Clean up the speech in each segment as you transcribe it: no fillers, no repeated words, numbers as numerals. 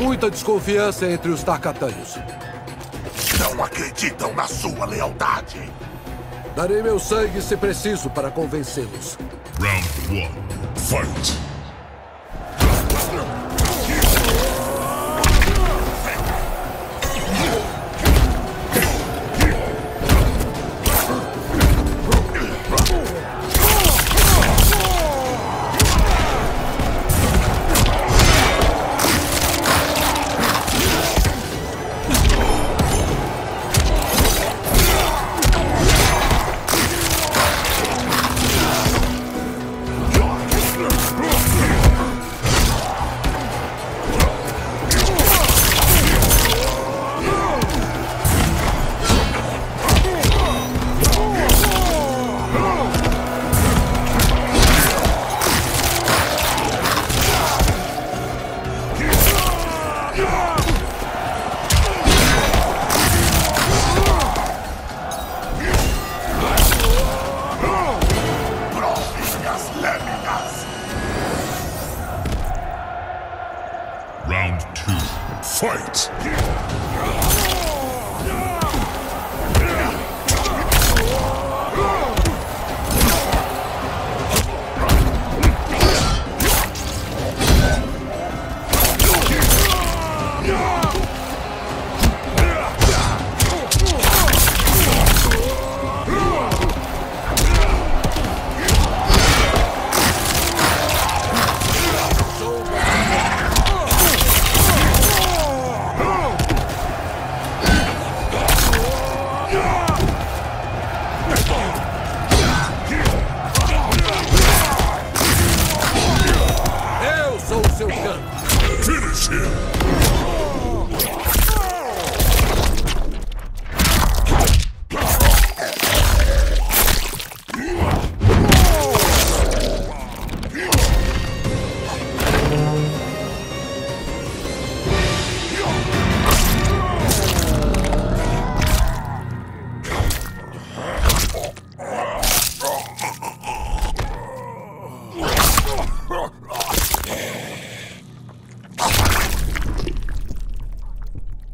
muita desconfiança entre os Tarkatanhos. Não acreditam na sua lealdade. Darei meu sangue se preciso para convencê-los. Round 1. Fight! Round 2. Fight!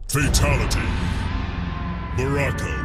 Fatality. Baraka.